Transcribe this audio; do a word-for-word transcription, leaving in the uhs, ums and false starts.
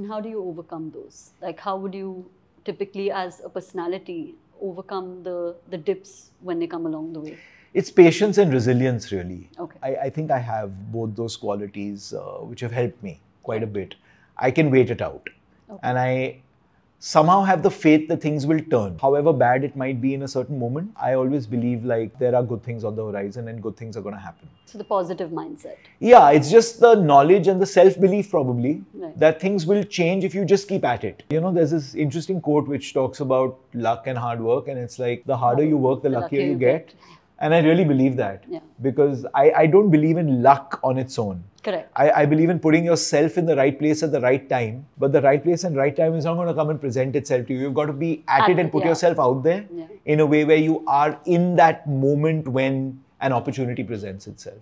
And how do you overcome those? Like, how would you typically, as a personality, overcome the, the dips when they come along the way? It's patience and resilience, really. Okay. I, I think I have both those qualities, uh, which have helped me quite a bit. I can wait it out. Okay. And I somehow have the faith that things will turn. However bad it might be in a certain moment, I always believe like there are good things on the horizon and good things are going to happen. So the positive mindset. Yeah, it's just the knowledge and the self-belief probably, right, that things will change if you just keep at it. You know, there's this interesting quote which talks about luck and hard work, and it's like the harder you work, the, the luckier, luckier you get. get. And I really believe that, yeah, because I, I don't believe in luck on its own. Correct. I, I believe in putting yourself in the right place at the right time, but the right place and right time is not going to come and present itself to you. You've got to be at, at it and put, yeah, yourself out there, yeah, in a way where you are in that moment when an opportunity presents itself.